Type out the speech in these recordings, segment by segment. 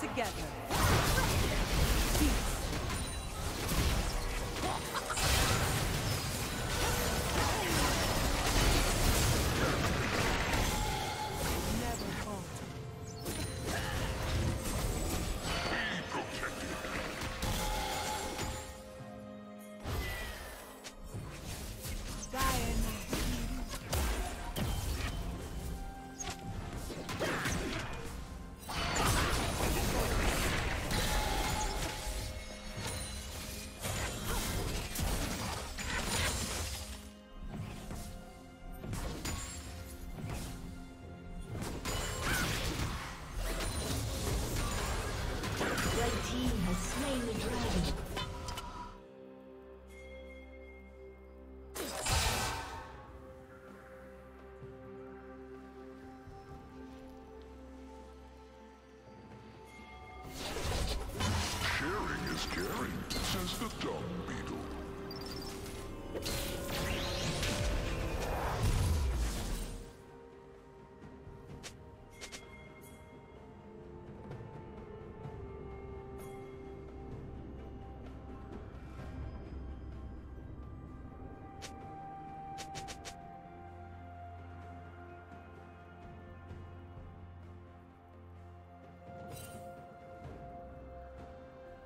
Together. The team has slain the dragon. is caring, says the dung beetle.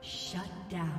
Shut down.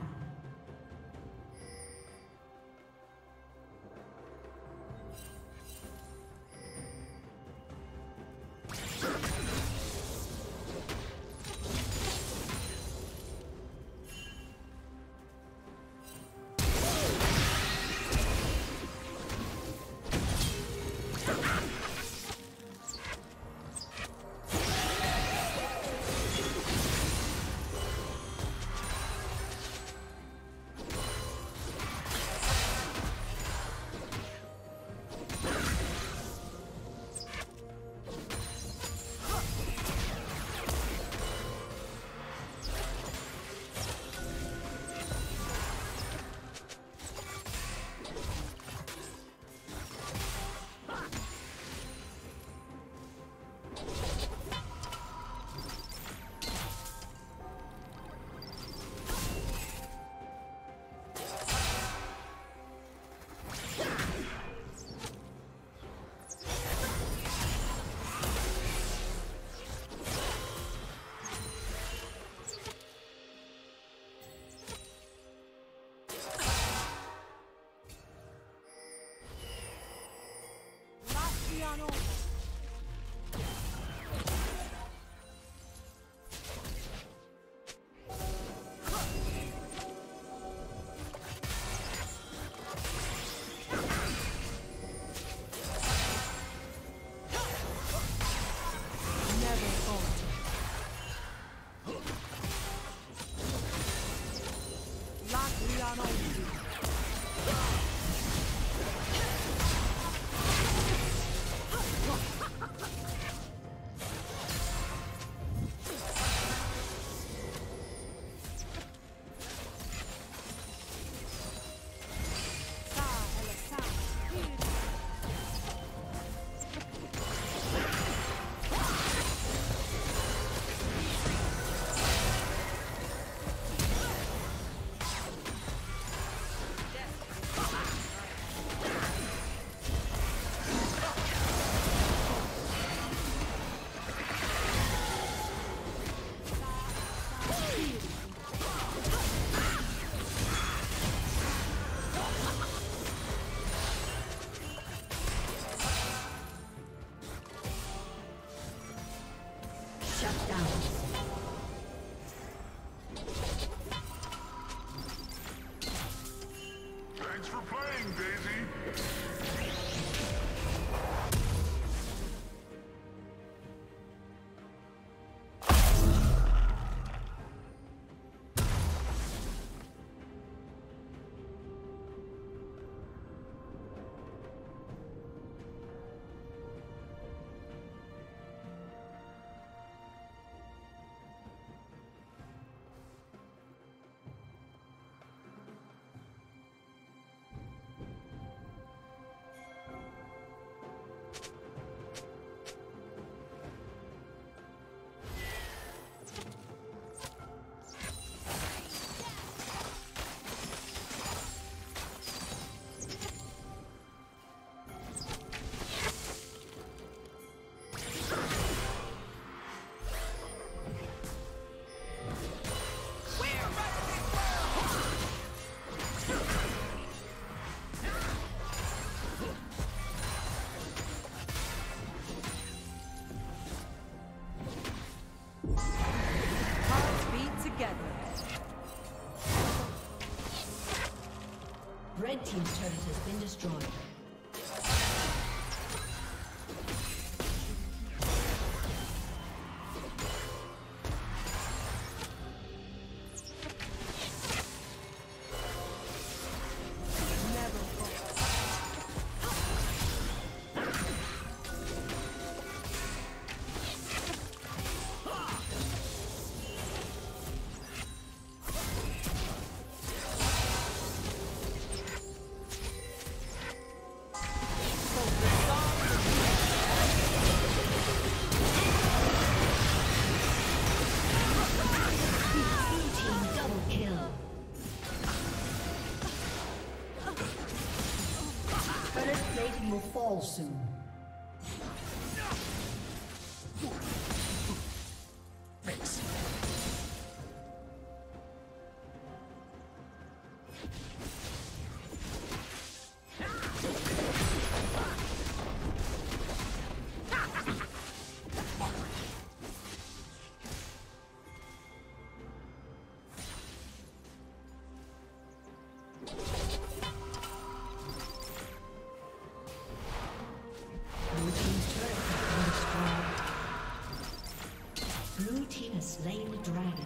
Red team's turret has been destroyed. Never. fall soon. Slain the dragon.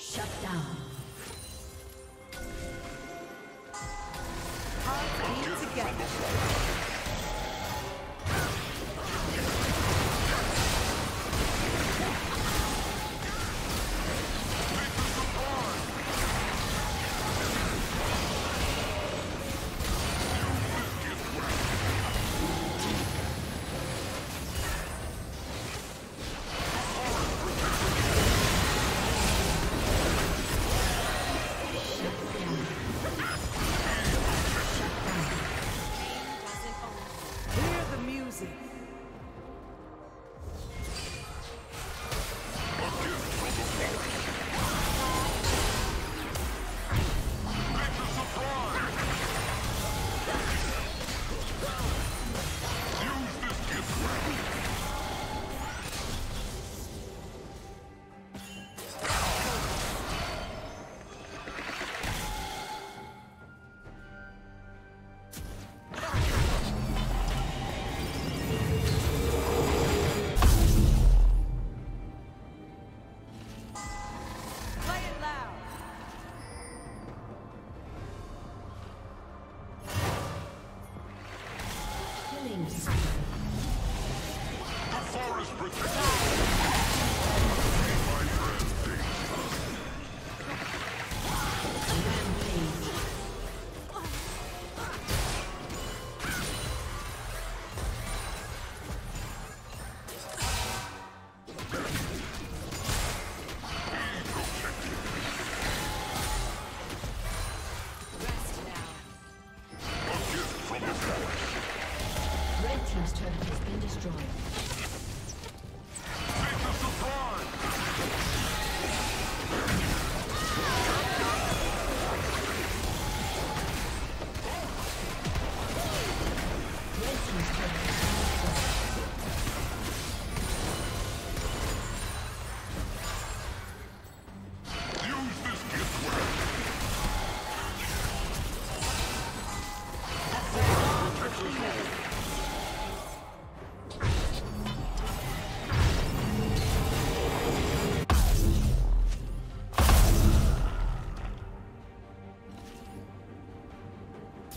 Shut down. All together.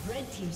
Red Team's